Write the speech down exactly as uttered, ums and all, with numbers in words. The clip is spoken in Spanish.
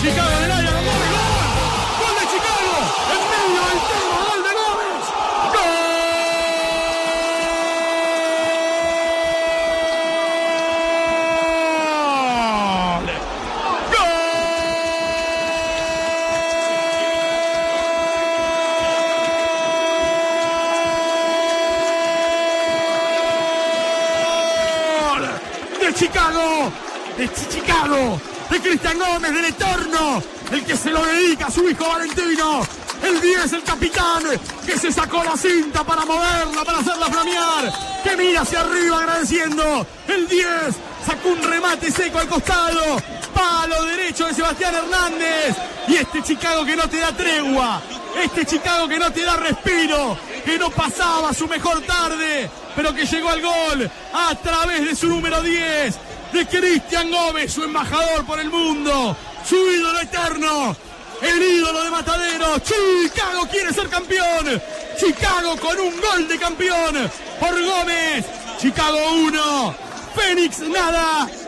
Chicago en el área. ¡Gol! ¡Gol de Chicago! ¡En medio del tiro! ¡Gol de Gómez! ¡Gol! ¡Gol! ¡De Chicago! ¡De Chicago! De Christian Gómez, del eterno, el que se lo dedica a su hijo Valentino, el diez, el capitán, que se sacó la cinta para moverla, para hacerla flamear, que mira hacia arriba agradeciendo, el diez, sacó un remate seco al costado, palo derecho de Sebastián Hernández, y este Chicago que no te da tregua, este Chicago que no te da respiro, que no pasaba su mejor tarde, pero que llegó al gol a través de su número diez, de Christian Gómez, su embajador por el mundo, su ídolo eterno, el ídolo de Mataderos. Chicago quiere ser campeón, Chicago con un gol de campeón por Gómez. Chicago uno, Fénix nada.